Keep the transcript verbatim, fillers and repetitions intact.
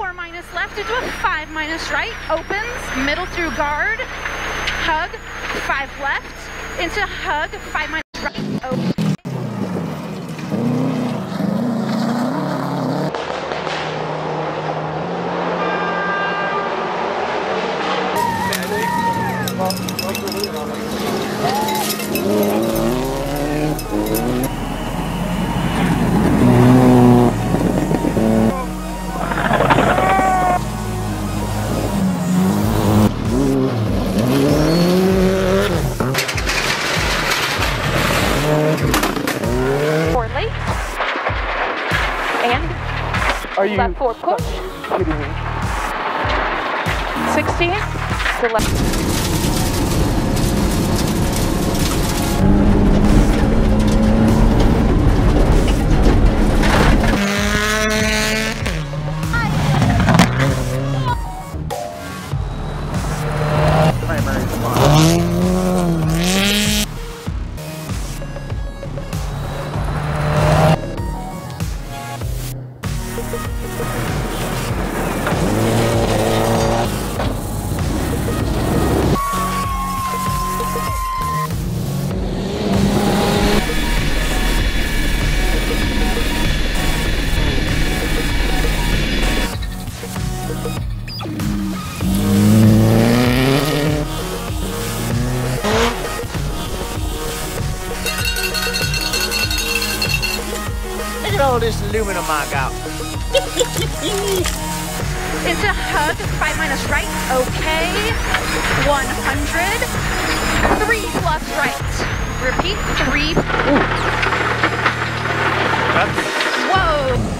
four minus left into a five minus right, opens, middle through guard, hug, five left, into hug, five minus right, open. Are you left forward push? Kidding me. sixty to left. Primary all this aluminum I got. Into hug, five minus right, okay. one hundred, three plus right. Repeat, three. Ooh. Whoa.